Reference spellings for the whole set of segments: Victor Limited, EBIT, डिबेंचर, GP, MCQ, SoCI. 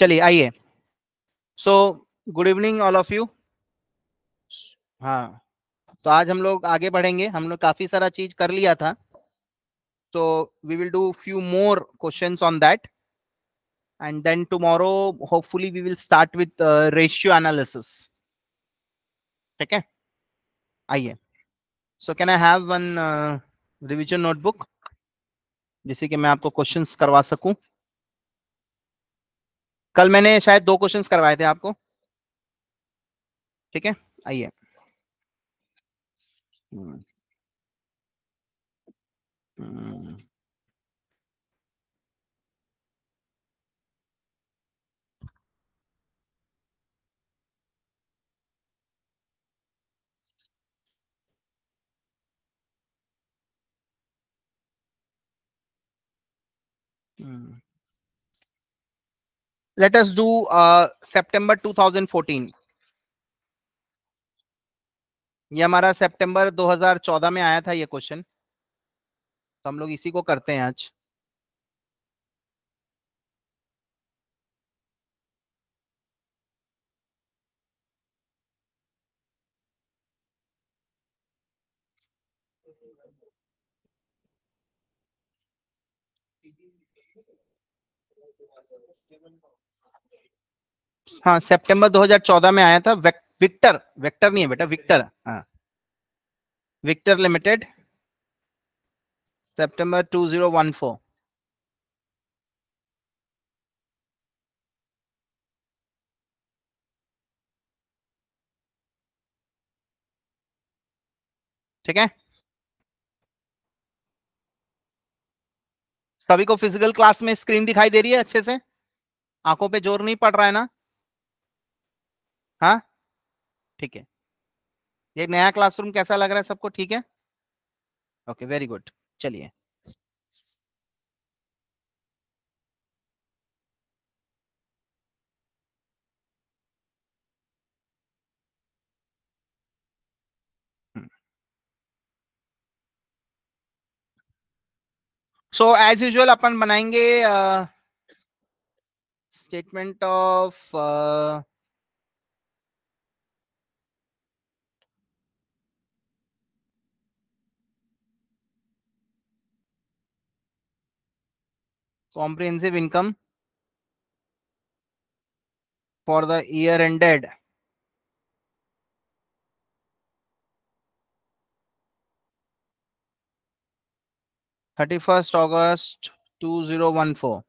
चलिए आइए, so good evening all of you. हाँ, तो आज हम लोग आगे बढ़ेंगे। हम लोग काफ़ी सारा चीज़ कर लिया था, so we will do few more questions on that and then tomorrow hopefully we will start with ratio analysis. ठीक है, आइए। So can I have one revision notebook जिससे कि मैं आपको क्वेश्चंस करवा सकूं। कल मैंने शायद 2 क्वेश्चंस करवाए थे आपको, ठीक है। आइए, let us do September 2014। ये हमारा सितंबर 2014 में आया था ये क्वेश्चन, तो हम लोग इसी को करते हैं आज। हाँ, सितंबर 2014 में आया था। वेक्टर नहीं है बेटा, विक्टर। हाँ, विक्टर लिमिटेड, सितंबर 2014। ठीक है, सभी को फिजिकल क्लास में स्क्रीन दिखाई दे रही है अच्छे से? आंखों पे जोर नहीं पड़ रहा है ना? हाँ, ठीक है। ये नया क्लासरूम कैसा लग रहा है सबको? ठीक है, ओके, वेरी गुड। चलिए, सो एज यूजुअल अपन बनाएंगे statement of comprehensive income for the year ended 31st August 2014.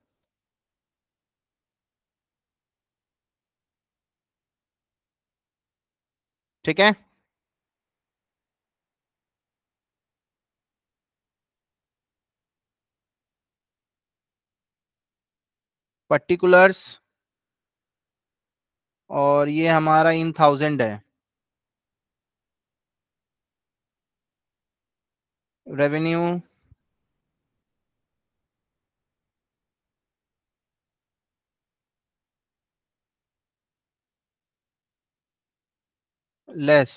ठीक है, पर्टिकुलर्स, और ये हमारा इन 1000 है। रेवेन्यू, लेस,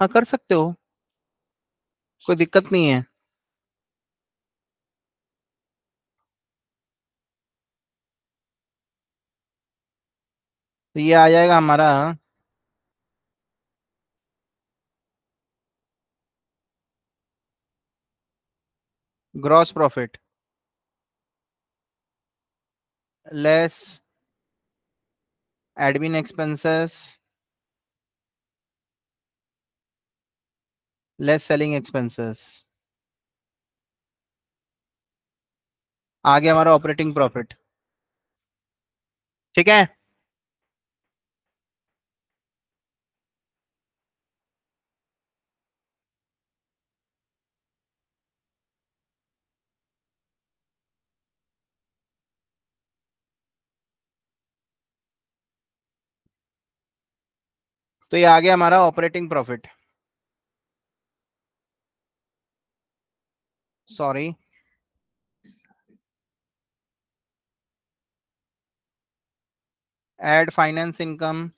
हाँ कर सकते हो, कोई दिक्कत नहीं है। तो ये आ जाएगा हमारा 6 Gross profit less admin expenses less selling expenses, आगे हमारा operating profit। ठीक है, तो ये आ गया हमारा operating profit. Sorry, add finance income,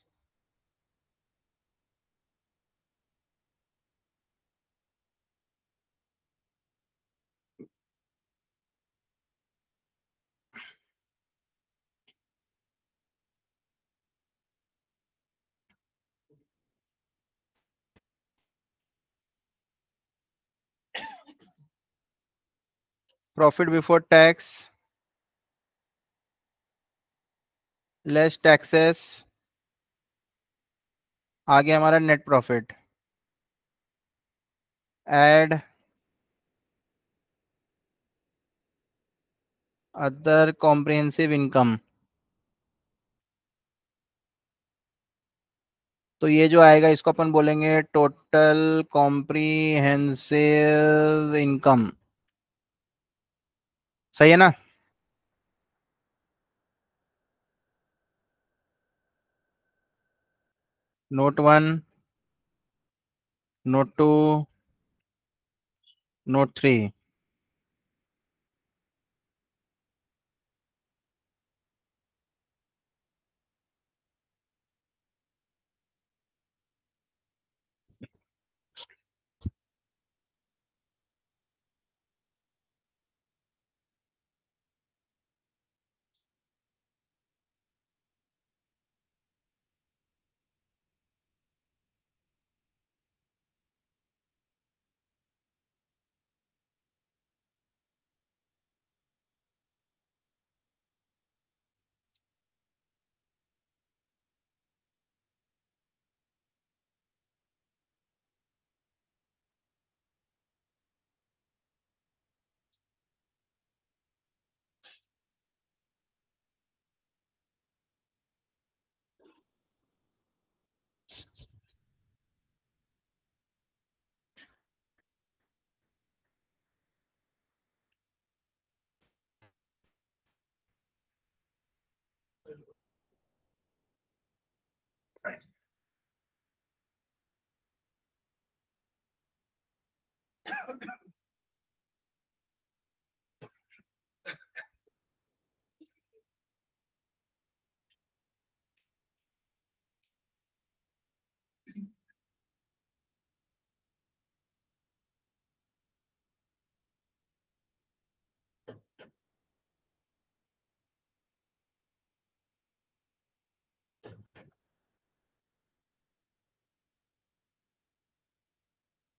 profit before tax less taxes, आगे हमारा net profit, add other comprehensive income, तो ये जो आएगा इसको अपन बोलेंगे टोटल कॉम्प्रिहेंसिव इनकम। सही है ना? Note one, note two, note three.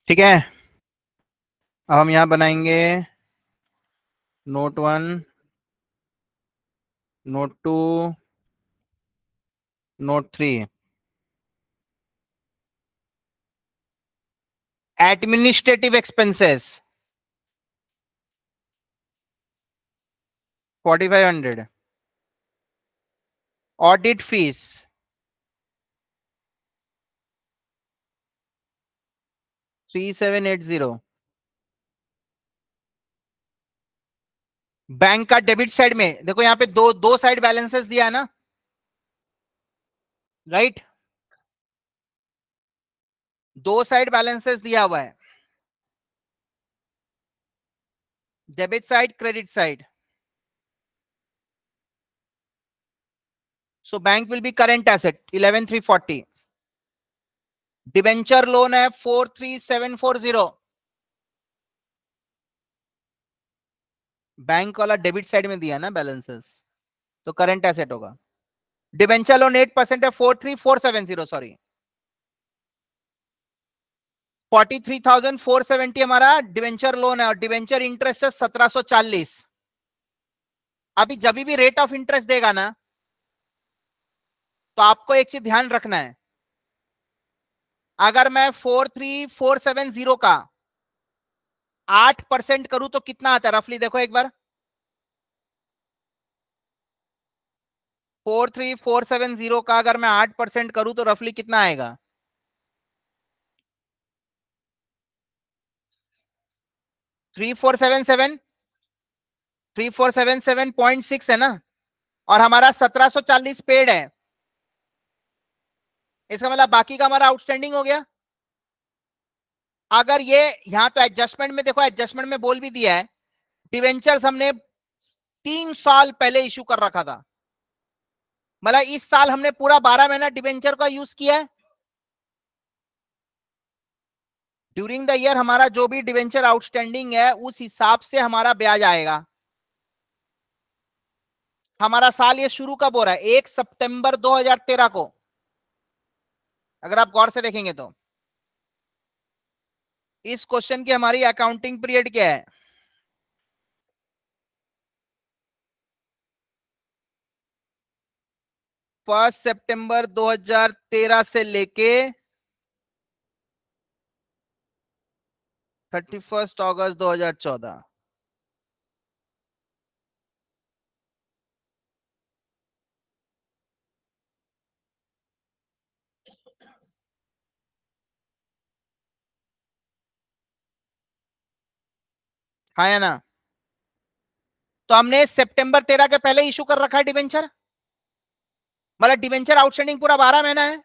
ठीक है, अब हम यहाँ बनाएंगे note one, note two, note three. Administrative expenses 4500, audit fees 3780, bank का डेबिट साइड में देखो यहाँ पे दो साइड बैलेंसेस दिया है ना, राइट, दो साइड बैलेंसेस दिया हुआ है, debit side credit side, so bank will be current asset 11340, डिबेंचर loan है 43740, बैंक वाला डेबिट साइड में दिया ना बैलेंसेस तो करंट एसेट होगा, डिबेंचर लोन 8% है 43470, सॉरी 43470 हमारा डिबेंचर लोन है और डिबेंचर इंटरेस्ट है 1740। अभी जब भी रेट ऑफ इंटरेस्ट देगा ना तो आपको एक चीज ध्यान रखना है, अगर मैं 43470 का 8% करूं तो कितना आता है रफली, देखो एक बार 43470 का अगर मैं 8% करूं तो रफली कितना आएगा, 3477.6 है ना, और हमारा 1740 पेड है, इसका मतलब बाकी का हमारा आउटस्टैंडिंग हो गया। अगर ये यहाँ तो एडजस्टमेंट में देखो, एडजस्टमेंट में बोल भी दिया है डिवेंचर्स हमने 3 साल पहले इशू कर रखा था, मतलब इस साल हमने पूरा 12 महीना डिवेंचर का यूज किया है। ड्यूरिंग द ईयर हमारा जो भी डिवेंचर आउटस्टैंडिंग है उस हिसाब से हमारा ब्याज आएगा। हमारा साल ये शुरू कब हो रहा है, 1 सितंबर 2013 को, अगर आप गौर से देखेंगे तो। इस क्वेश्चन की हमारी अकाउंटिंग पीरियड क्या है, 1 सितंबर 2013 से लेके 31 अगस्त 2014 हाँ या ना? तो हमने सितंबर 13 के पहले इशू कर रखा है डिबेंचर, मतलब डिबेंचर आउटस्टैंडिंग पूरा 12 महीना है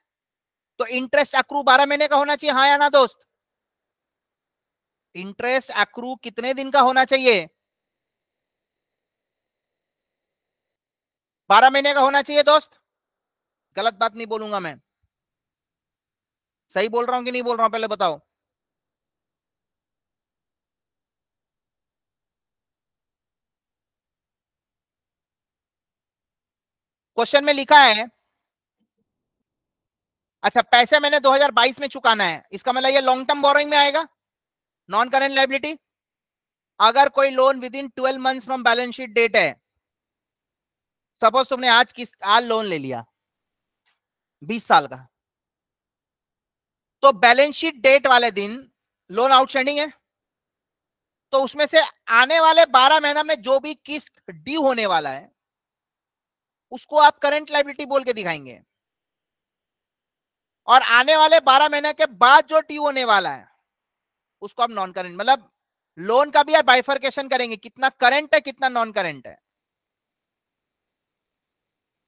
तो इंटरेस्ट अक्रू 12 महीने का होना चाहिए, हाँ या ना दोस्त? इंटरेस्ट अक्रू कितने दिन का होना चाहिए? 12 महीने का होना चाहिए दोस्त, गलत बात नहीं बोलूंगा मैं, सही बोल रहा हूं कि नहीं बोल रहा हूं पहले बताओ। क्वेश्चन में लिखा है अच्छा पैसे मैंने 2022 में चुकाना है, इसका मतलब ये लॉन्ग टर्म बोरोइंग में आएगा, नॉन करेंट लायबिलिटी। अगर कोई loan within 12 months from balance sheet date है, सपोज तुमने आज आज लोन ले लिया 20 साल का, तो बैलेंस शीट डेट वाले दिन लोन आउटस्टैंडिंग है तो उसमें से आने वाले 12 महीना में जो भी किस्त ड्यू होने वाला है उसको आप करंट लायबिलिटी बोल के दिखाएंगे, और आने वाले 12 महीने के बाद जो ड्यू होने वाला है उसको आप नॉन करंट, मतलब लोन का भी आप बाइफर्केशन करेंगे, कितना करंट है कितना नॉन करंट है।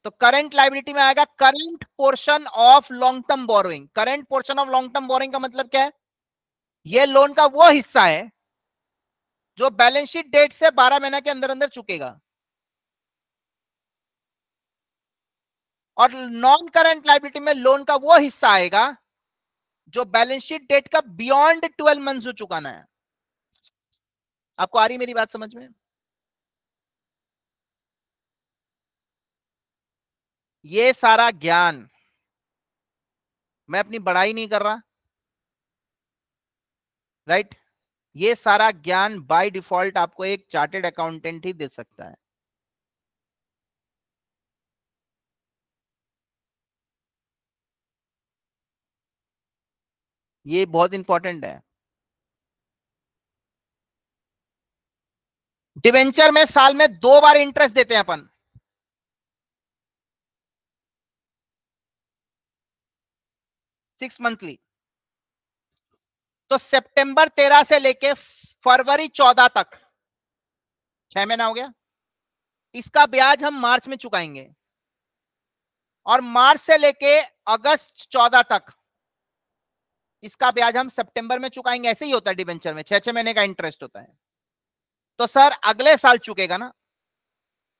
तो करंट लायबिलिटी में आएगा current portion of long term borrowing. Current portion of long term borrowing का मतलब क्या है? यह लोन का वो हिस्सा है जो बैलेंस शीट डेट से 12 महीने के अंदर अंदर चुकेगा। और नॉन करंट लायबिलिटी में लोन का वो हिस्सा आएगा जो बैलेंस शीट डेट का बियॉन्ड 12 मंथ्स हो चुकाना है। आपको आ रही मेरी बात समझ में? ये सारा ज्ञान, मैं अपनी बड़ाई नहीं कर रहा, राइट? ये सारा ज्ञान बाय डिफॉल्ट आपको एक चार्टर्ड अकाउंटेंट ही दे सकता है। ये बहुत इंपॉर्टेंट है। डिबेंचर में साल में 2 बार इंटरेस्ट देते हैं अपन, सिक्स मंथली। तो सितंबर 13 से लेके फरवरी 14 तक 6 महीना हो गया, इसका ब्याज हम मार्च में चुकाएंगे, और मार्च से लेके अगस्त 14 तक इसका ब्याज हम सितंबर में चुकाएंगे। ऐसे ही होता है डिबेंचर में, 6-6 महीने का इंटरेस्ट होता है। तो सर अगले साल चुकेगा ना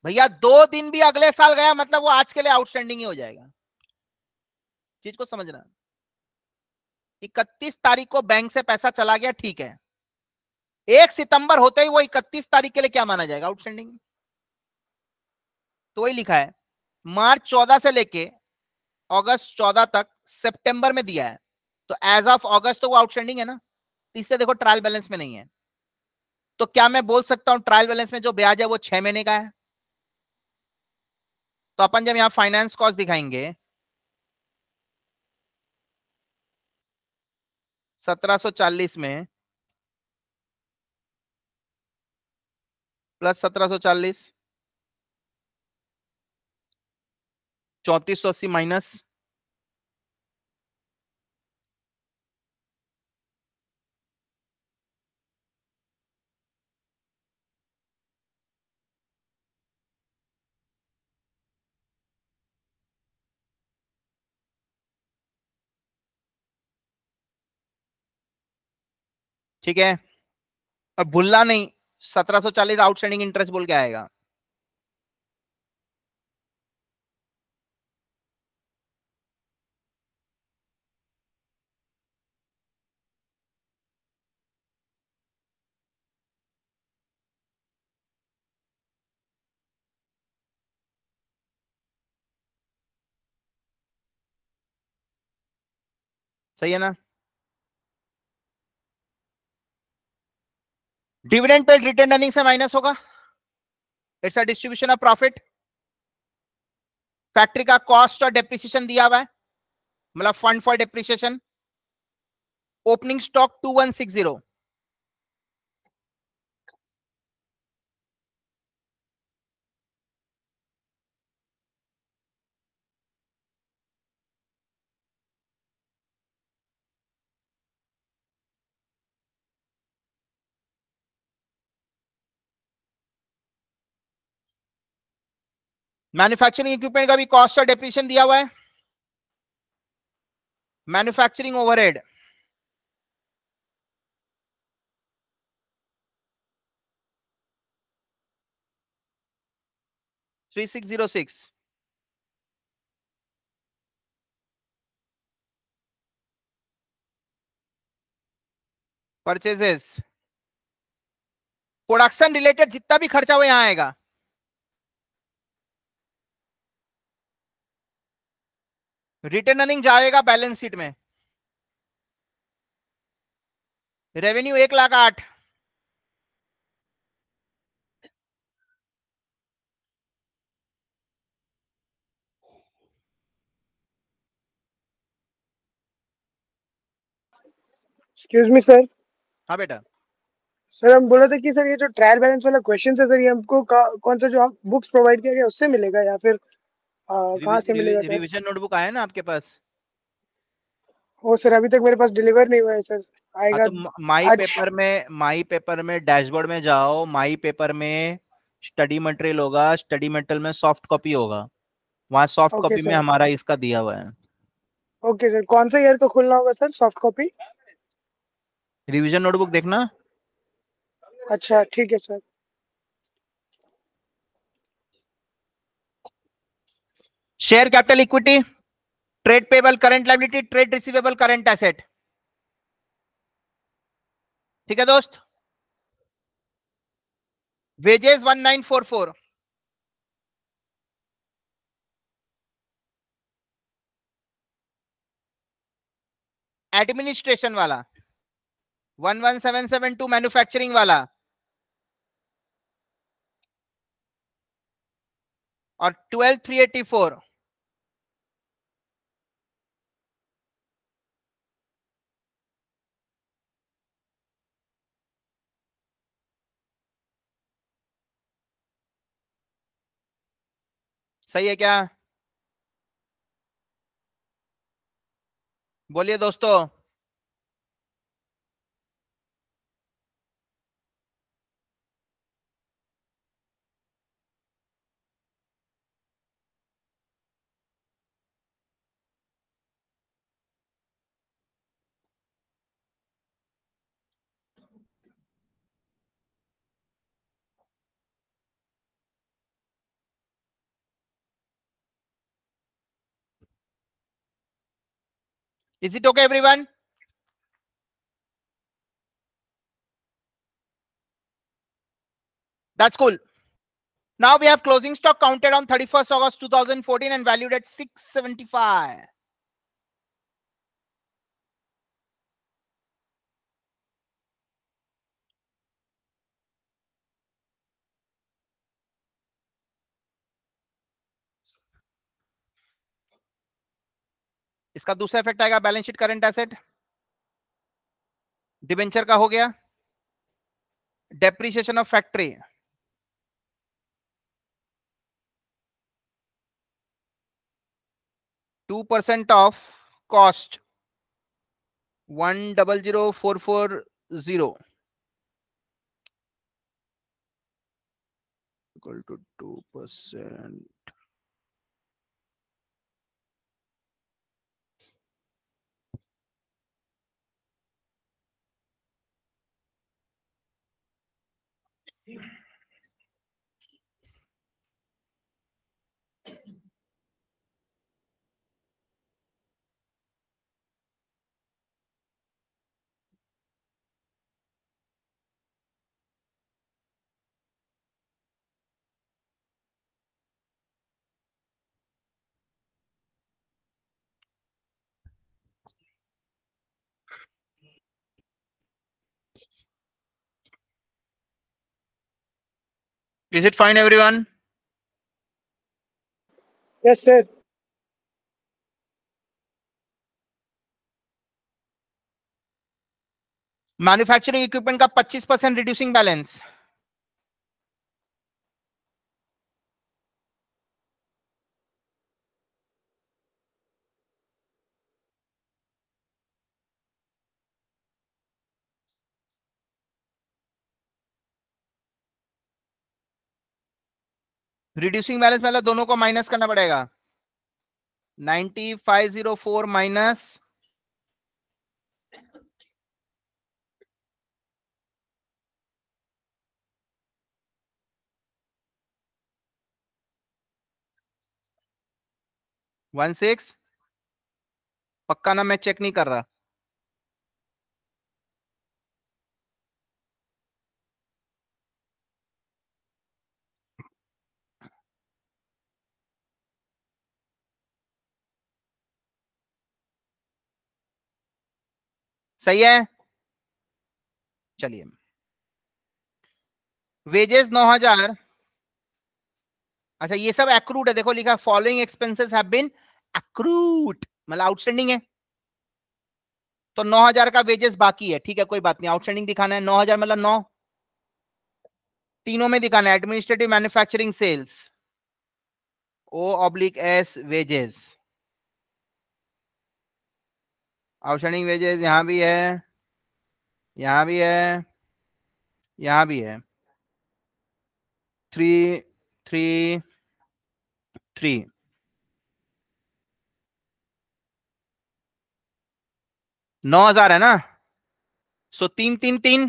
भैया, 2 दिन भी अगले साल गया मतलब वो आज के लिए आउटस्टैंडिंग ही हो जाएगा। चीज को समझना, 31 तारीख को बैंक से पैसा चला गया, ठीक है, 1 सितंबर होते ही वो 31 तारीख के लिए क्या माना जाएगा? आउटस्टैंडिंग। तो वही लिखा है मार्च 14 से लेके अगस्त 14 तक सितंबर में दिया है, तो एज ऑफ अगस्त तो वो आउटस्टैंडिंग है ना, इससे देखो ट्रायल बैलेंस में नहीं है। तो क्या मैं बोल सकता हूं ट्रायल बैलेंस में जो ब्याज है वो 6 महीने का है? तो अपन जब यहां फाइनेंस कॉस्ट दिखाएंगे 1740 में प्लस 1740, 3480 माइनस 1740 आउटस्टैंडिंग इंटरेस्ट बोल के आएगा। सही है ना? डिविडेंड पेड रिटेन अर्निंग से माइनस होगा, it's a distribution of profit. Factory का कॉस्ट और डेप्रिसिएशन दिया हुआ है, मतलब fund for depreciation. Opening stock 2160, manufacturing equipment का भी कॉस्ट और डेप्रिसिएशन दिया हुआ है। Manufacturing overhead, $3606। Purchases, production related जितना भी खर्चा हुआ यहां आएगा। रिटेन अर्निंग जाएगा बैलेंस शीट में। रेवेन्यू 1,08,000। Excuse me sir. हाँ बेटा। सर हम बोल रहे थे कि सर ये जो ट्रायल बैलेंस वाला क्वेश्चन है सर, ये हमको कौन सा जो आप बुक्स प्रोवाइड किया गया उससे मिलेगा या फिर कहाँ से मिलेगा? रिवीजन नोटबुक आया ना आपके पास? हो सर, अभी तक मेरे पास डिलीवर नहीं हुआ है सर, आएगा। तो माई पेपर में डैशबोर्ड में जाओ, माई पेपर में स्टडी मटेरियल होगा, स्टडी मटेरियल में सॉफ्ट कॉपी होगा, वहाँ सॉफ्ट कॉपी में हमारा इसका दिया हुआ है। ओके सर, कौन से ईयर को खोलना होगा sir soft copy? Revision notebook देखना। अच्छा ठीक है sir. Share capital equity, trade payable current liability, trade receivable current asset. ठीक है दोस्त। वेजेस 1944, एडमिनिस्ट्रेशन वाला 11772, मैन्युफैक्चरिंग वाला, और 12384 सही है क्या? बोलिए दोस्तों। Is it okay everyone? That's cool. Now we have closing stock counted on 31st August 2014 and valued at 675. इसका दूसरा इफेक्ट आएगा balance sheet current asset, डिबेंचर का हो गया, depreciation of factory. To 2% of cost 1,004,40 equal to 2%। Is it fine everyone? Yes, sir. Manufacturing equipment का 25% reducing balance. Reducing balance मतलब दोनों को माइनस करना पड़ेगा। 9504 माइनस 16 पक्का ना, मैं चेक नहीं कर रहा। सही है। चलिए, वेजेस 9000। अच्छा, ये सब एक्रूड है। देखो लिखा following expenses have been accrued, मतलब आउटस्टैंडिंग है। तो 9000 का वेजेस बाकी है, ठीक है, कोई बात नहीं। आउटस्टैंडिंग दिखाना है 9000 मतलब 9 तीनों में दिखाना है। Administrative, manufacturing, sales, O/S wages. Outstanding wages यहाँ भी है, यहाँ भी है, यहाँ भी है। 3 3 3 9000 है ना। सो 3 3 3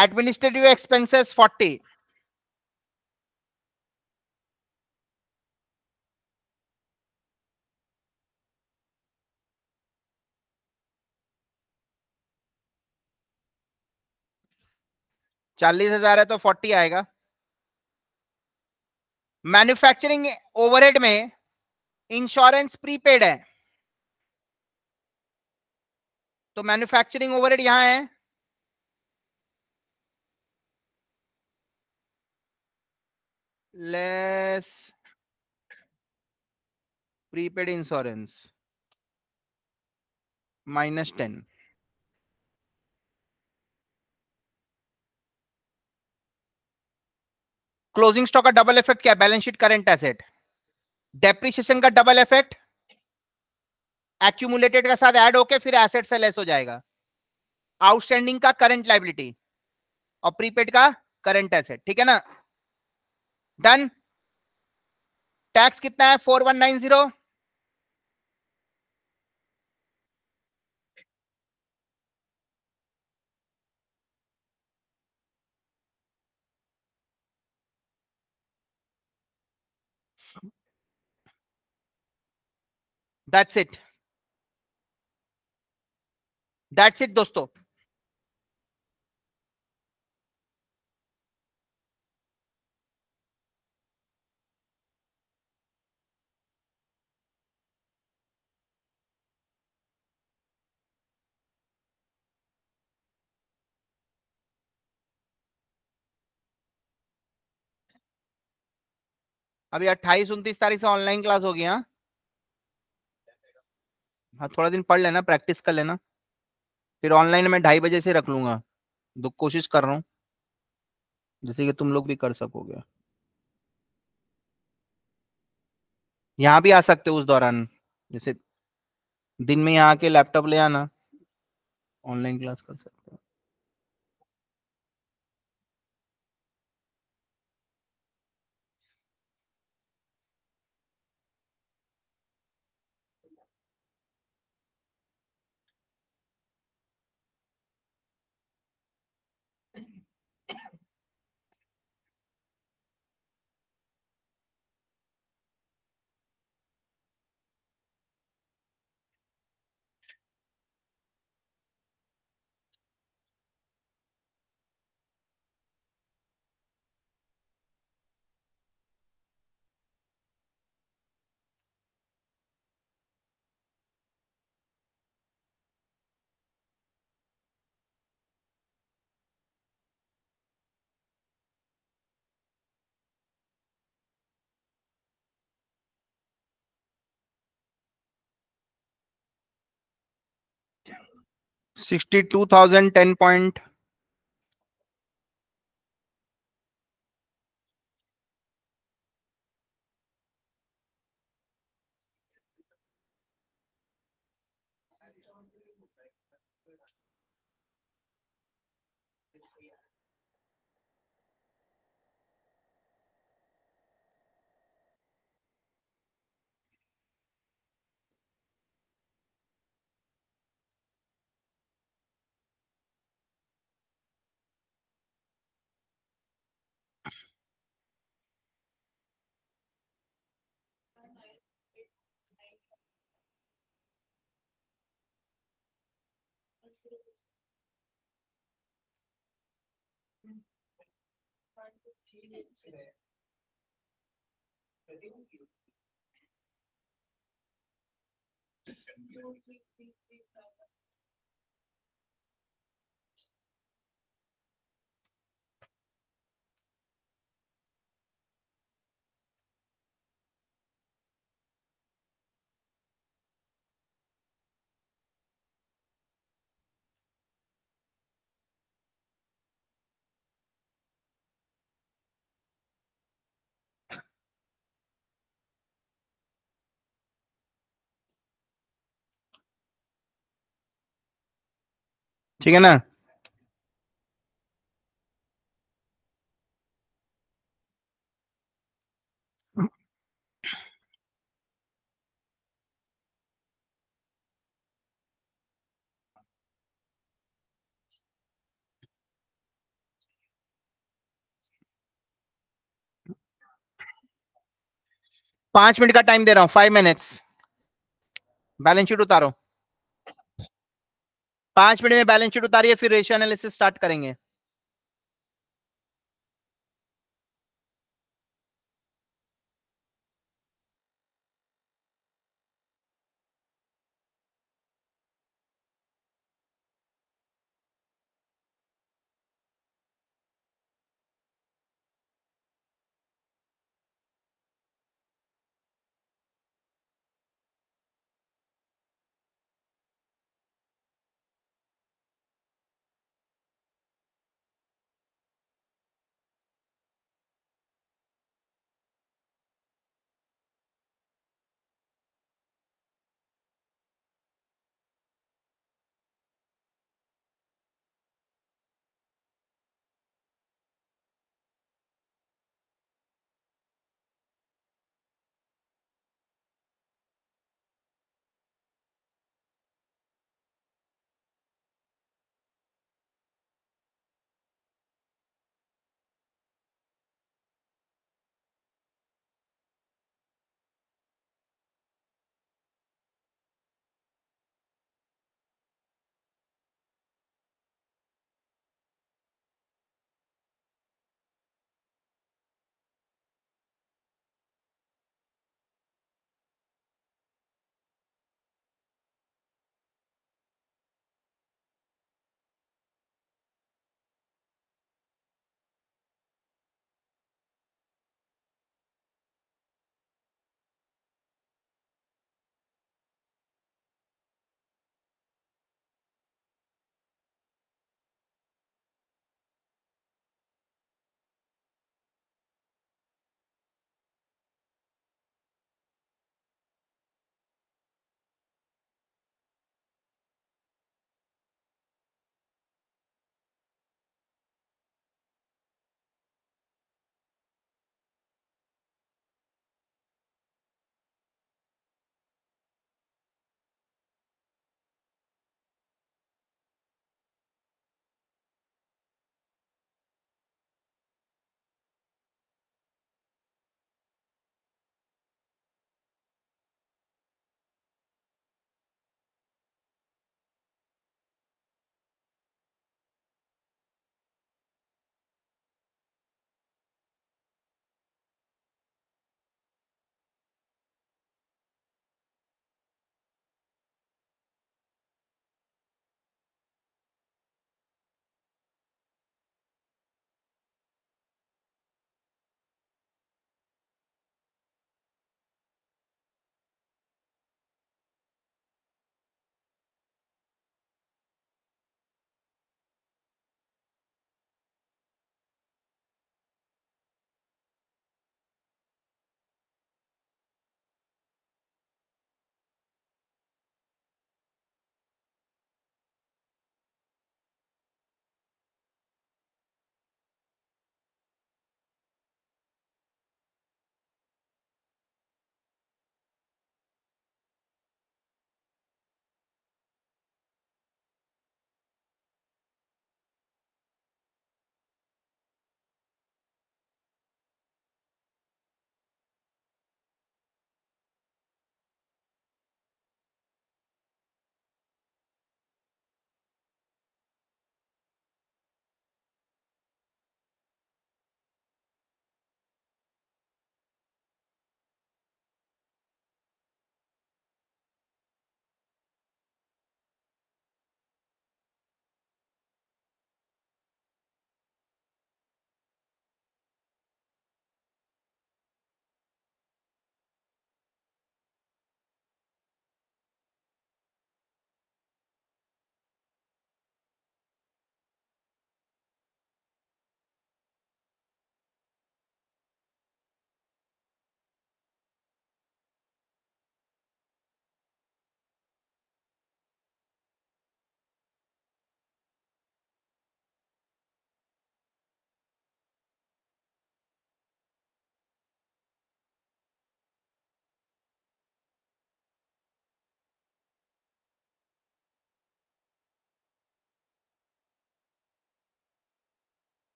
एडमिनिस्ट्रेटिव एक्सपेंसेस 40। $40,000 है तो 40 आएगा। मैन्युफैक्चरिंग ओवरहेड में इंश्योरेंस प्रीपेड है, तो मैन्युफैक्चरिंग ओवरहेड यहां है। Less prepaid insurance -10। Closing stock का डबल इफेक्ट क्या है? Balance sheet current asset. Depreciation का डबल इफेक्ट एक्यूमुलेटेड के साथ ऐड होके फिर एसेट से लेस हो जाएगा। आउटस्टैंडिंग का करंट लायबिलिटी और प्रीपेड का करंट एसेट, ठीक है ना। डन। टैक्स कितना है? 4190। दैट्स इट, दैट्स इट दोस्तों। अभी 28-29 तारीख से ऑनलाइन क्लास होगी। हाँ, थोड़ा दिन पढ़ लेना, प्रैक्टिस कर लेना, फिर ऑनलाइन मैं 2:30 बजे से रख लूंगा। कोशिश कर रहा हूँ जैसे कि तुम लोग भी कर सकोगे। यहाँ भी आ सकते हो उस दौरान, जैसे दिन में यहाँ आके लैपटॉप ले आना, ऑनलाइन क्लास कर सकते हो। 62,000 10 point. ठीक है ना, पांच मिनट का टाइम दे रहा हूं, 5 मिनट्स। बैलेंस शीट उतारो, 5 मिनट में बैलेंस शीट उतारिए, फिर रेशियो एनालिसिस स्टार्ट करेंगे।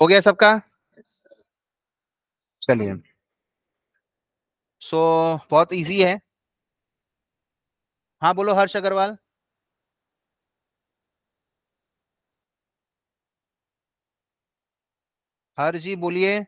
हो गया सबका? चलिए, सो बहुत इजी है। हाँ बोलो हर्ष अग्रवाल। हर्ष जी बोलिए।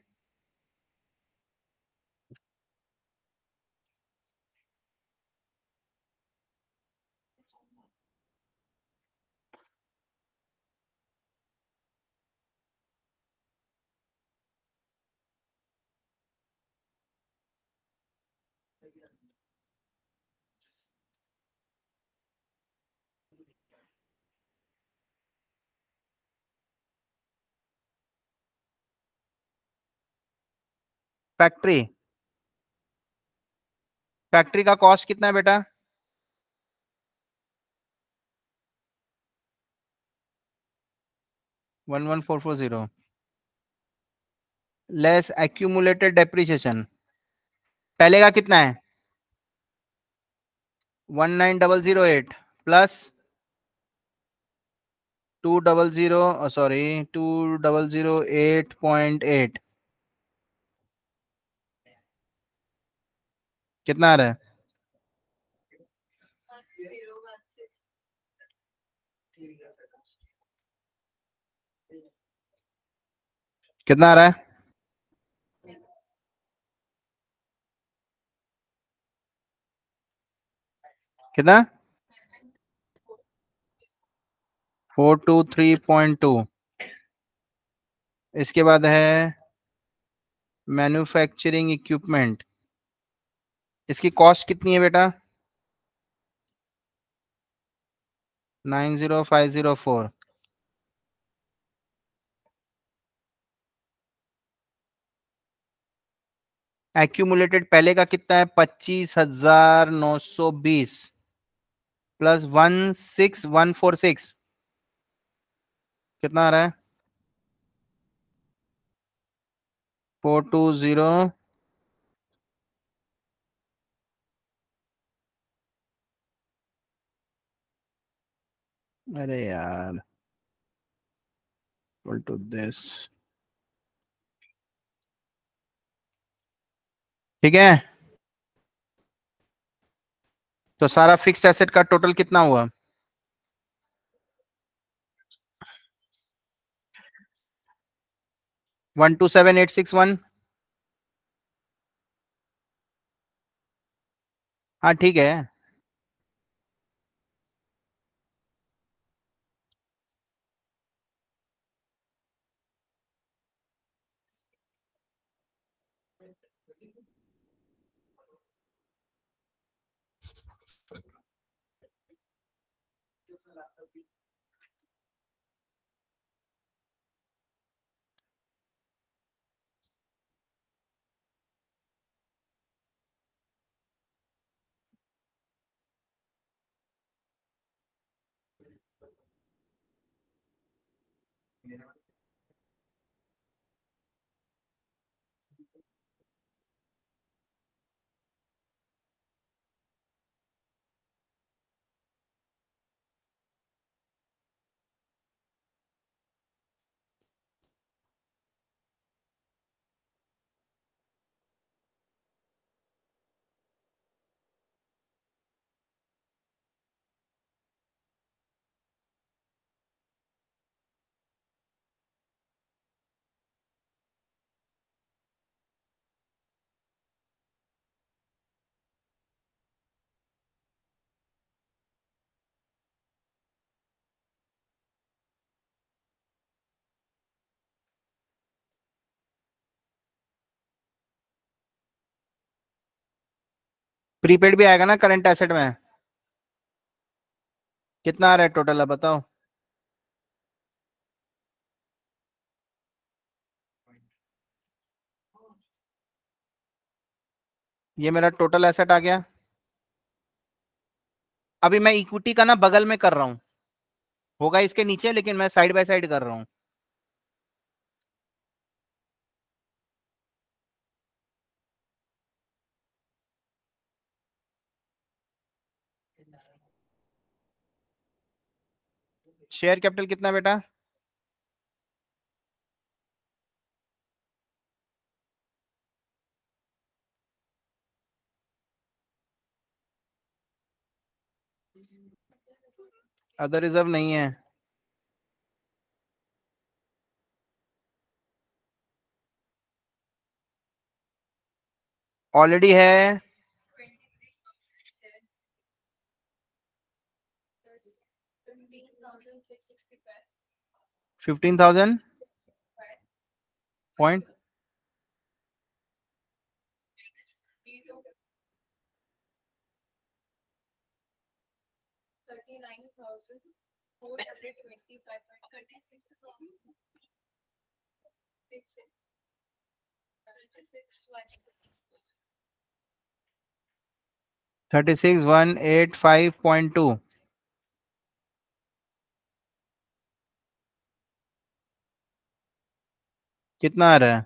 फैक्ट्री, फैक्ट्री का कॉस्ट कितना है बेटा? $11440 लेस एक्यूमुलेटेड डेप्रिसिएशन। पहले का कितना है? 19008 प्लस 2008.8 कितना आ रहा है? 423.2। इसके बाद है मैन्युफैक्चरिंग इक्विपमेंट, इसकी कॉस्ट कितनी है बेटा? 90504। एक्यूमुलेटेड पहले का कितना है? 25,920 प्लस 16146 कितना आ रहा है? 420। अरे यार इक्वल टू दिस, ठीक है। तो सारा फिक्स्ड एसेट का टोटल कितना हुआ? 127861। हाँ ठीक है, प्रीपेड भी आएगा ना करंट एसेट में। कितना आ रहा है टोटल अब बताओ? 0. ये मेरा टोटल एसेट आ गया। अभी मैं इक्विटी का ना बगल में कर रहा हूं, होगा इसके नीचे, लेकिन मैं साइड बाय साइड कर रहा हूं। शेयर कैपिटल कितना बेटा? अदर रिजर्व नहीं है। ऑलरेडी है $15,000 पॉइंट। $36,185.2 कितना आ रहा है?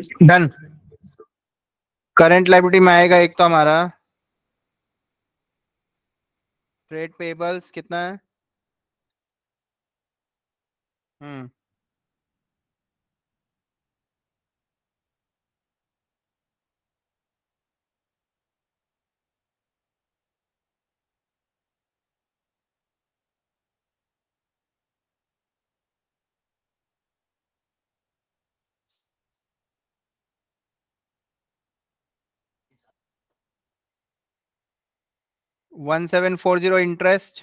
डन। करंट लायबिलिटी में आएगा एक तो हमारा ट्रेड पेबल्स कितना है? $1,740 इंटरेस्ट,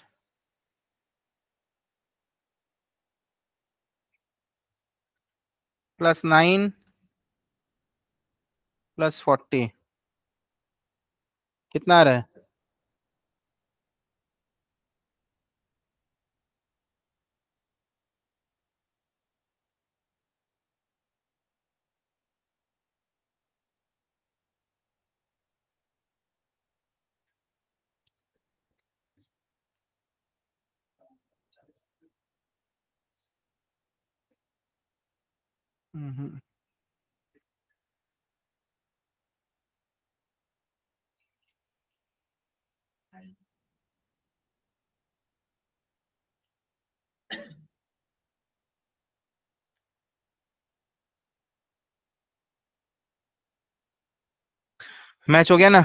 प्लस 9, प्लस 40 कितना आ रहा है? मैच हो गया ना?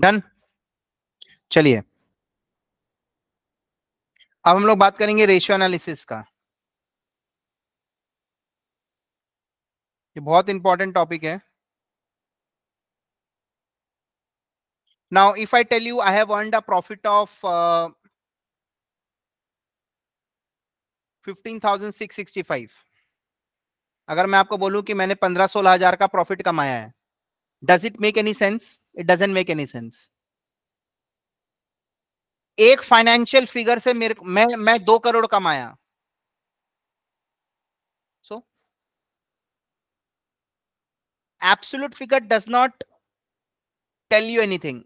डन। चलिए अब हम लोग बात करेंगे रेशियो एनालिसिस का। ये बहुत इंपॉर्टेंट टॉपिक है। Now, if I tell you I have earned a profit of 15,665, अगर मैं आपको बोलूं कि मैंने 15-16 हजार का प्रॉफिट कमाया है, does it make any sense? It doesn't make any sense. एक फाइनेंशियल फिगर से मैं 2 करोड़ कमाया, so absolute figure does not tell you anything.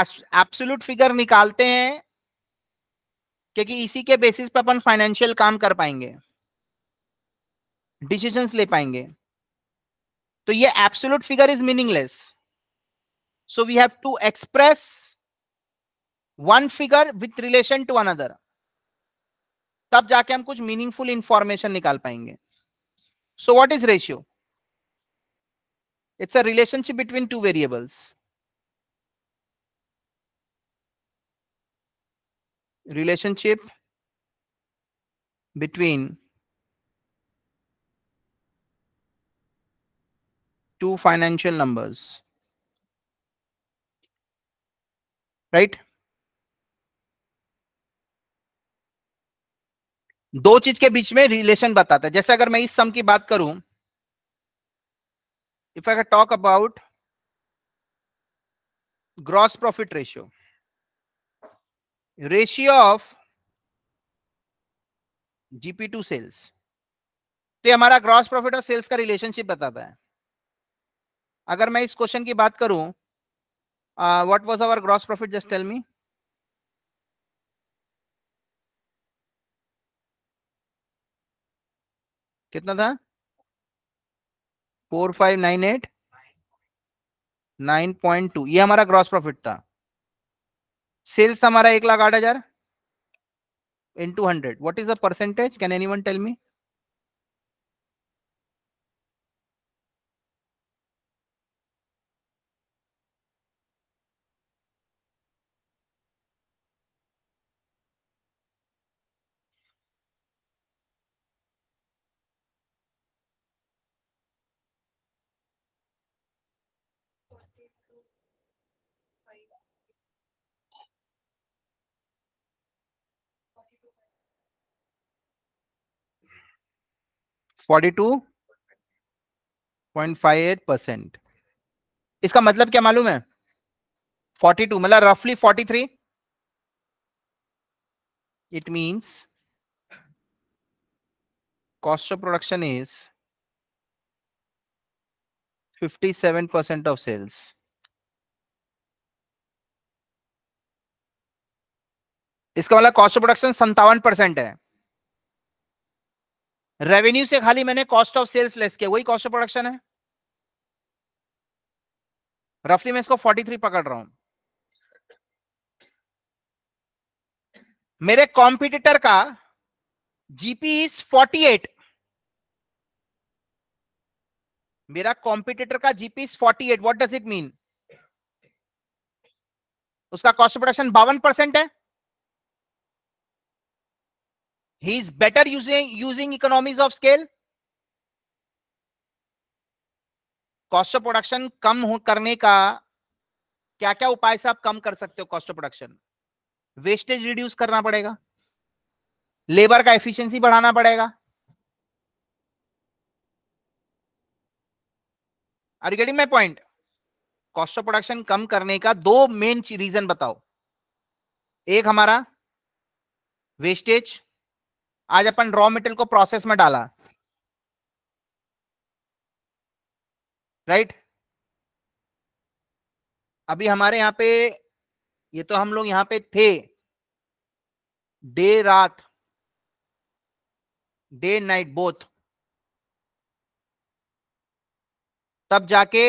Absolute figure निकालते हैं क्योंकि इसी के बेसिस पर अपन फाइनेंशियल काम कर पाएंगे, डिसीजंस ले पाएंगे। तो ये absolute figure is meaningless, so we have to express one figure with relation to another, तब जाके हम कुछ मीनिंगफुल इंफॉर्मेशन निकाल पाएंगे। So what is ratio? It's a relationship between two variables. Relationship between two financial numbers, right? दो चीज के बीच में रिलेशन बताता है। जैसे अगर मैं इस सम की बात करूं, if I talk about gross profit ratio, ratio of GP to sales, तो ये हमारा ग्रॉस प्रॉफिट और सेल्स का रिलेशनशिप बताता है। अगर मैं इस क्वेश्चन की बात करूं, what was our gross profit, just tell me. कितना था? 4598.9.2, ये हमारा ग्रॉस प्रॉफिट था। सेल्स हमारा 1,08,000 into 100. What is the percentage? Can anyone tell me? .58%। इसका मतलब क्या मालूम है? 42 मतलब रफली 43। It means cost of production is 57% of sales. इसका मतलब कॉस्ट ऑफ प्रोडक्शन 57% है। रेवेन्यू से खाली मैंने कॉस्ट ऑफ सेल्स लेस किया, वही कॉस्ट ऑफ प्रोडक्शन है। रफली मैं इसको 43 पकड़ रहा हूं। मेरे कॉम्पिटिटर का जीपी इज 48, मेरा कॉम्पिटिटर का GP is 48। What does it mean? उसका कॉस्ट ऑफ प्रोडक्शन 52% है। He is better using economies of scale. Cost of production कम करने का क्या क्या उपाय से आप कम कर सकते हो cost of production? Wastage reduce करना पड़ेगा, लेबर का एफिशिएंसी बढ़ाना पड़ेगा। Are you getting my point? Cost of production कम करने का दो मेन रीजन बताओ। एक हमारा वेस्टेज, आज अपन रॉ मेटेरियल को प्रोसेस में डाला, राइट? अभी हमारे यहाँ पे ये तो हम लोग यहाँ पे थे डे रात, डे नाइट बोथ, तब जाके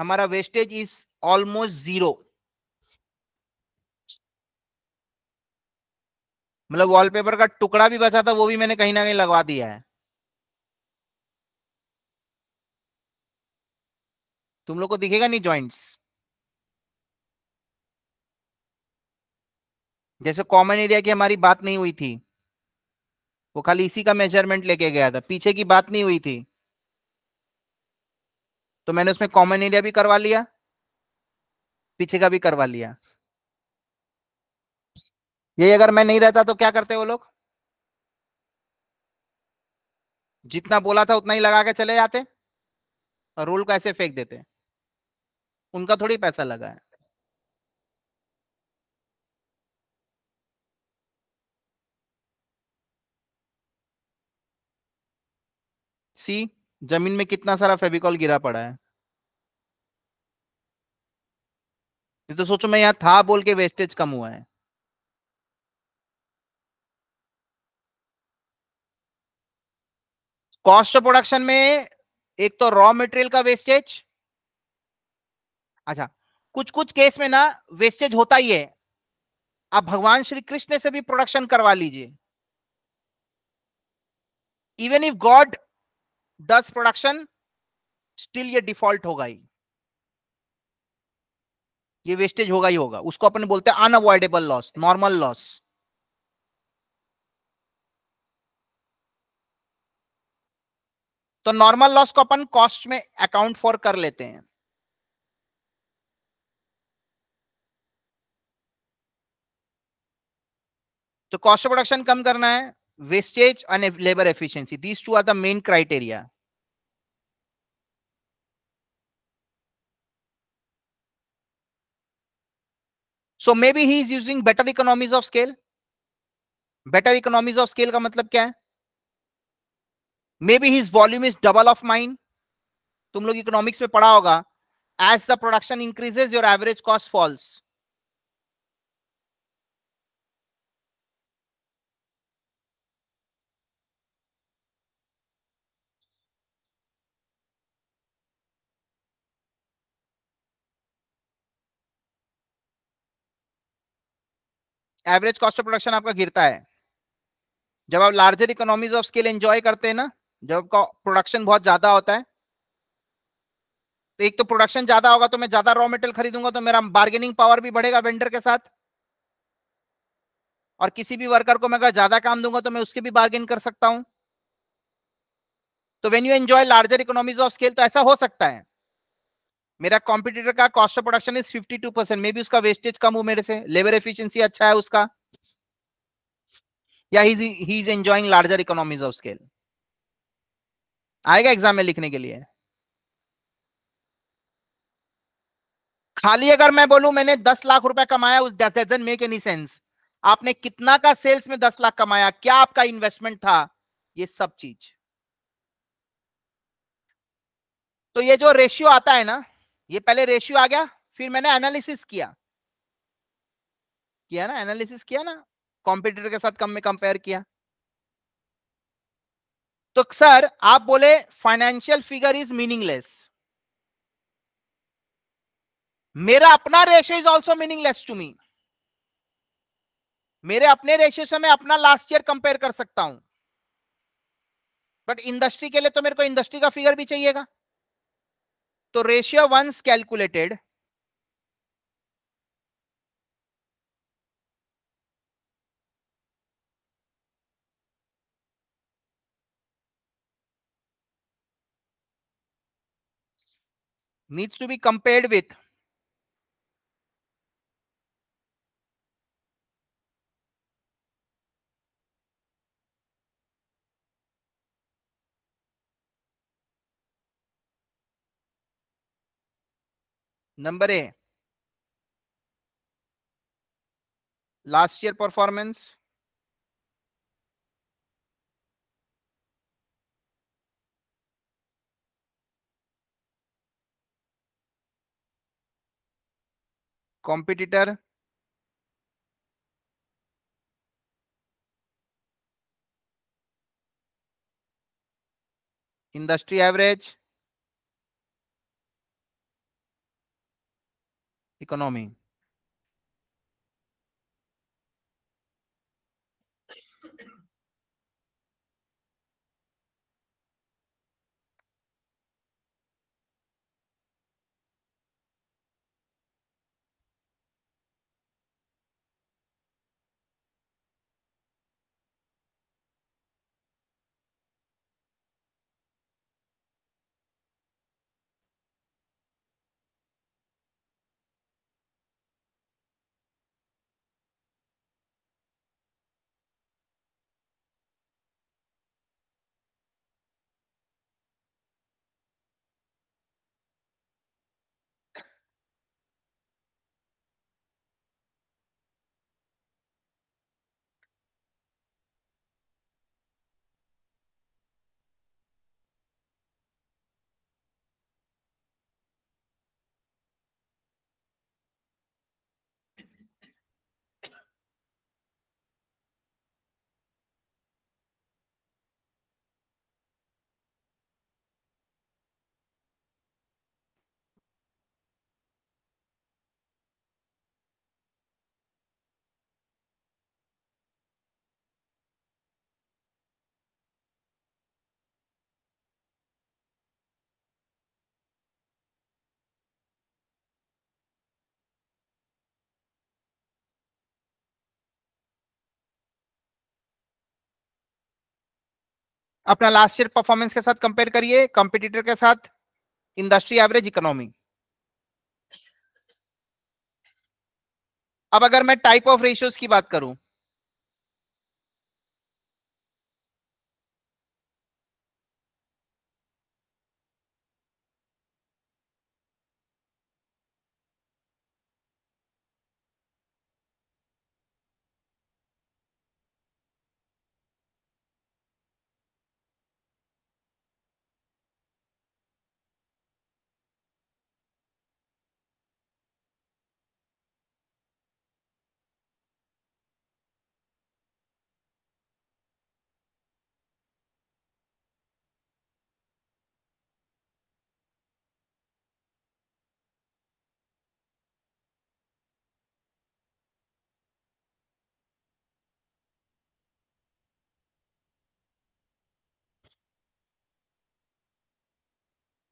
हमारा वेस्टेज इज ऑलमोस्ट जीरो। मतलब वॉलपेपर का टुकड़ा भी बचा था, वो भी मैंने कहीं ना कहीं लगवा दिया है। तुम लोग को दिखेगा नहीं जॉइंट्स, जैसे कॉमन एरिया की हमारी बात नहीं हुई थी, वो खाली इसी का मेजरमेंट लेके गया था, पीछे की बात नहीं हुई थी, तो मैंने उसमें कॉमन एरिया भी करवा लिया, पीछे का भी करवा लिया। ये अगर मैं नहीं रहता तो क्या करते वो लोग? जितना बोला था उतना ही लगा के चले जाते और रोल को ऐसे फेंक देते। उनका थोड़ी पैसा लगा है। सी, जमीन में कितना सारा फेविकॉल गिरा पड़ा है। ये तो सोचो मैं यहां था बोल के वेस्टेज कम हुआ है। कॉस्ट ऑफ प्रोडक्शन में एक तो रॉ मटेरियल का वेस्टेज, अच्छा कुछ कुछ केस में ना वेस्टेज होता ही है। आप भगवान श्री कृष्ण से भी प्रोडक्शन करवा लीजिए। Even if God does production, still ये डिफॉल्ट होगा ही, ये वेस्टेज होगा ही होगा। उसको अपन बोलते हैं अनअवॉइडेबल लॉस, नॉर्मल लॉस। तो नॉर्मल लॉस को अपन कॉस्ट में अकाउंट फॉर कर लेते हैं। तो कॉस्ट ऑफ प्रोडक्शन कम करना है, wastage and labour efficiency, these two are the main criteria. So may be he is using better economies of scale. Better economies of scale का मतलब क्या है? Maybe his volume is double of mine. तुम लोग economics में पढ़ा होगा, as the production increases, your average cost falls. Average cost of production आपका गिरता है जब आप larger economies of scale enjoy करते हैं ना, जब आपका प्रोडक्शन बहुत ज्यादा होता है। तो एक तो प्रोडक्शन ज्यादा होगा तो मैं ज्यादा रॉ मटेरियल खरीदूंगा, तो मेरा बार्गेनिंग पावर भी बढ़ेगा वेंडर के साथ, और किसी भी वर्कर को मैं अगर ज्यादा काम दूंगा तो मैं उसके भी बार्गेन कर सकता हूं। तो when you enjoy larger economies of scale, तो ऐसा हो सकता है मेरा कॉम्पिटिटर का cost of production is 52%, may be उसका वेस्टेज कम हो मेरे से, लेबर एफिशिएंसी अच्छा है उसका, या he is enjoying larger economies of scale. आएगा एग्जाम में लिखने के लिए। खाली अगर मैं बोलूं मैंने 10 लाख रुपए कमाया, उस डजन मेक एनी सेंस। आपने कितना का सेल्स में 10 लाख कमाया, क्या आपका इन्वेस्टमेंट था, ये सब चीज। तो ये जो रेशियो आता है ना, ये पहले रेशियो आ गया, फिर मैंने एनालिसिस किया ना एनालिसिस किया ना, कॉम्पिटिटर के साथ कम में कंपेयर किया। तो सर आप बोले फाइनेंशियल फिगर इज मीनिंगलेस, मेरा अपना ratio is also meaningless to me. मेरे अपने रेशियो से मैं अपना लास्ट ईयर कंपेयर कर सकता हूं, बट इंडस्ट्री के लिए तो मेरे को इंडस्ट्री का फिगर भी चाहिएगा। तो ratio once calculated, needs to be compared with number A, last year performance, competitor, industry average, economy. अपना लास्ट ईयर परफॉर्मेंस के साथ कंपेयर करिए, कंपटीटर के साथ, इंडस्ट्री एवरेज, इकोनॉमी। अब अगर मैं टाइप ऑफ रेशियोज की बात करूं,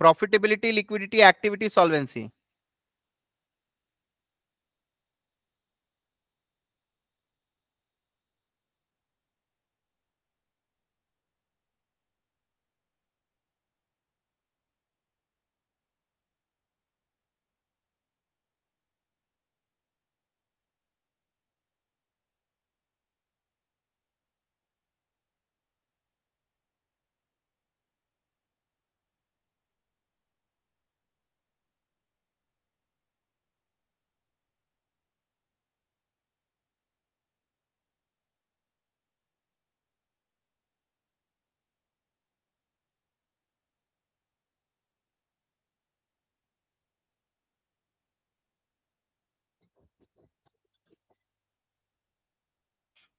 प्रॉफिटेबिलिटी, लिक्विडिटी, एक्टिविटी, सॉल्वेंसी।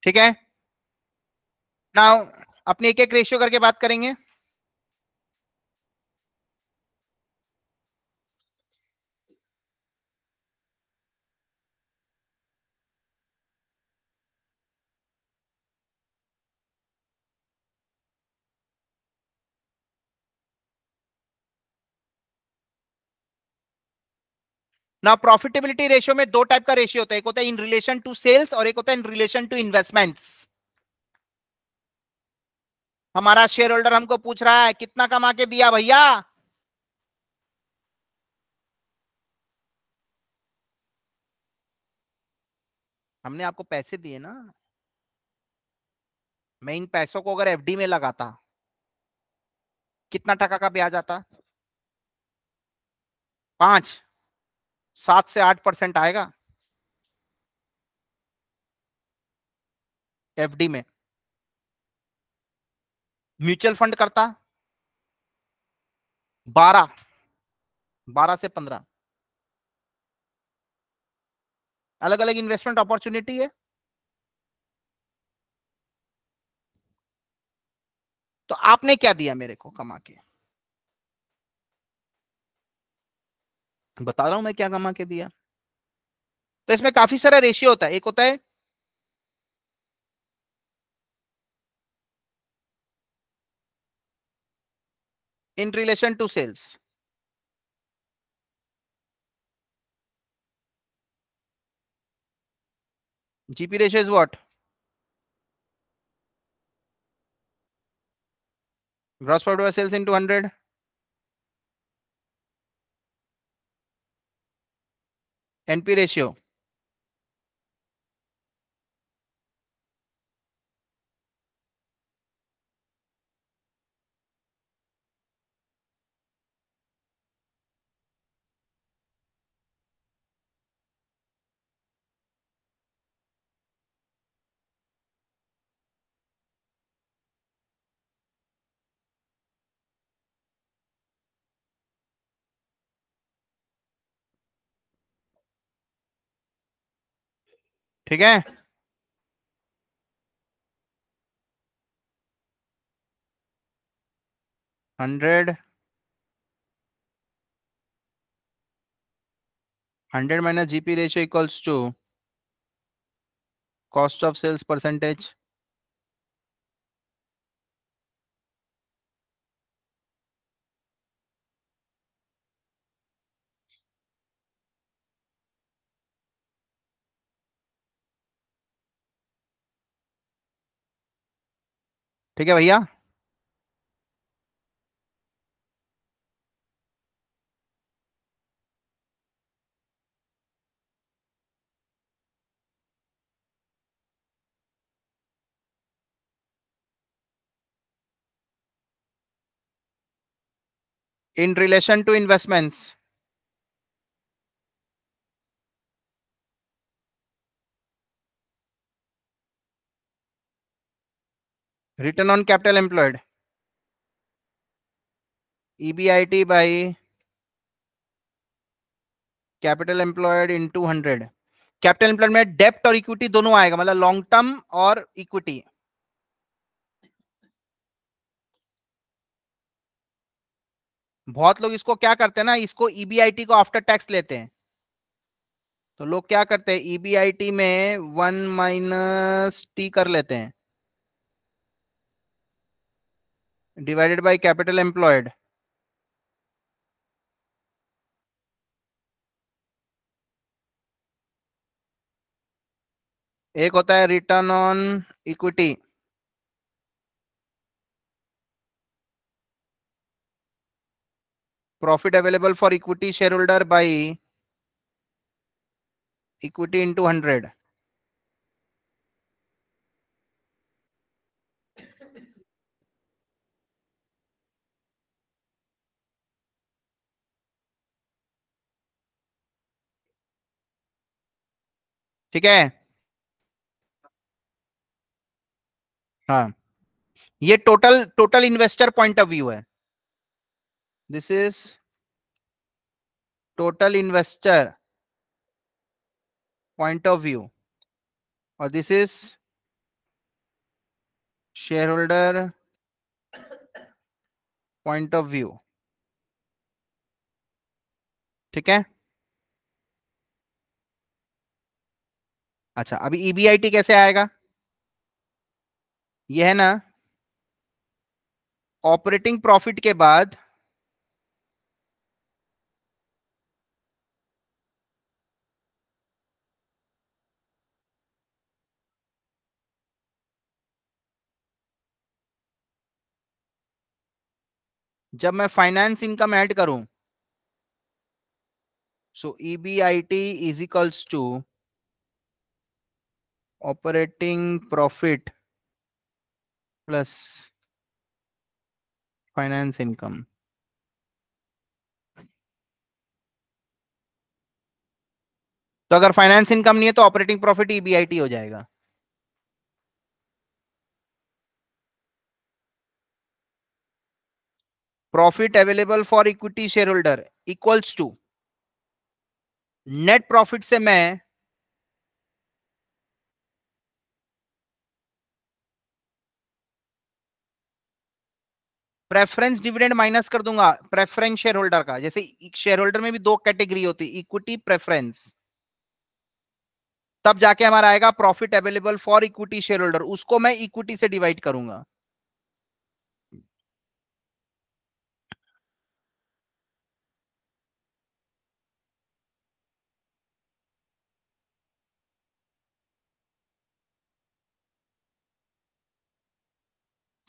ठीक है, नाउ अपने एक एक रेशियो करके बात करेंगे। ना प्रॉफिटेबिलिटी रेशियो में दो टाइप का रेशियो होता है, एक होता है इन रिलेशन टू सेल्स और एक होता है इन रिलेशन टू इन्वेस्टमेंट्स। हमारा शेयर होल्डर हमको पूछ रहा है कितना कमा के दिया भैया, हमने आपको पैसे दिए ना, मैं इन पैसों को अगर एफडी में लगाता कितना टका का ब्याज आता? 5-7 से 8% आएगा एफडी में। म्यूचुअल फंड करता 12 से 15 अलग अलग इन्वेस्टमेंट अपॉर्चुनिटी है। तो आपने क्या दिया मेरे को कमा के? बता रहा हूं मैं क्या कमा के दिया। तो इसमें काफी सारा रेशियो होता है। एक होता है in relation to sales, GP ratio is what? Gross profit by sales into 100. NP ratio. ठीक है, hundred minus GP ratio equals to cost of sales percentage. ठीक है भैया, in relation to investments return on capital employed EBIT by capital employed into 100। capital employed में डेप्ट और equity दोनों आएगा, मतलब लॉन्ग टर्म और इक्विटी। बहुत लोग इसको क्या करते हैं ना, इसको EBIT को आफ्टर टैक्स लेते हैं। तो लोग क्या करते हैं, EBIT में 1 - T कर लेते हैं डिवाइडेड बाय कैपिटल एम्प्लॉयड। एक होता है return on equity, profit available for equity share holder by equity into 100। ठीक है, हाँ, ये total investor point of view है। This is total investor point of view और this is share holder point of view. ठीक है, अच्छा अभी EBIT कैसे आएगा? यह है ना, ऑपरेटिंग प्रॉफिट के बाद जब मैं फाइनेंस इनकम ऐड करूं, so EBIT is equals to operating profit plus finance income. तो अगर फाइनेंस इनकम नहीं है तो ऑपरेटिंग प्रॉफिट EBIT हो जाएगा। Profit available for equity share holder equals to net profit से मैं प्रेफरेंस डिविडेंड माइनस कर दूंगा प्रेफरेंस शेयर होल्डर का। जैसे शेयर होल्डर में भी दो कैटेगरी होती है, इक्विटी, प्रेफरेंस, तब जाके हमारा आएगा profit available for equity share holder. उसको मैं इक्विटी से डिवाइड करूंगा।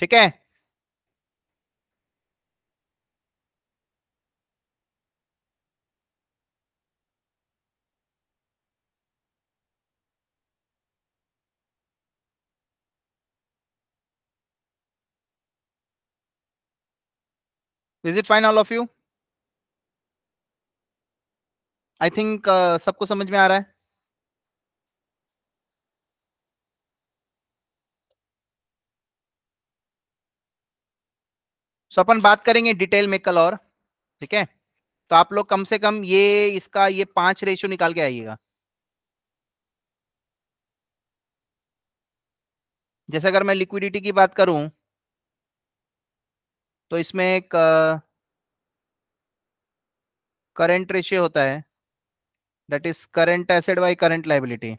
ठीक है, Is it fine all of you? I think सबको समझ में आ रहा है। सो अपन बात करेंगे डिटेल में कल और, ठीक है। तो आप लोग कम से कम ये इसका ये 5 रेशियो निकाल के आइएगा। जैसे अगर मैं लिक्विडिटी की बात करूं तो इसमें एक करंट रेशियो होता है, that is current asset by current liability.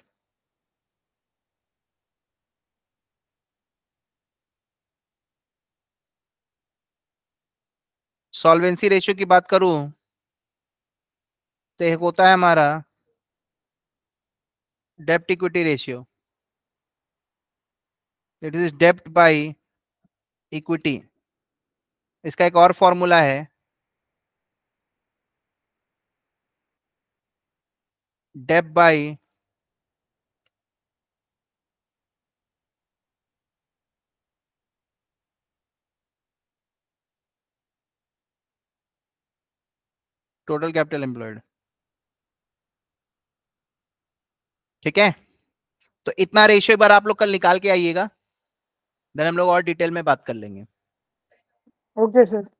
Solvency ratio की बात करूं तो एक होता है हमारा डेब्ट इक्विटी रेशियो, दैट इज डेब्ट बाय इक्विटी। इसका एक और फॉर्मूला है डेब्ट बाय टोटल कैपिटल एम्प्लॉयड। ठीक है, तो इतना रेशियो एक बार आप लोग कल निकाल के आइएगा, देन हम लोग और डिटेल में बात कर लेंगे। Okay, sir.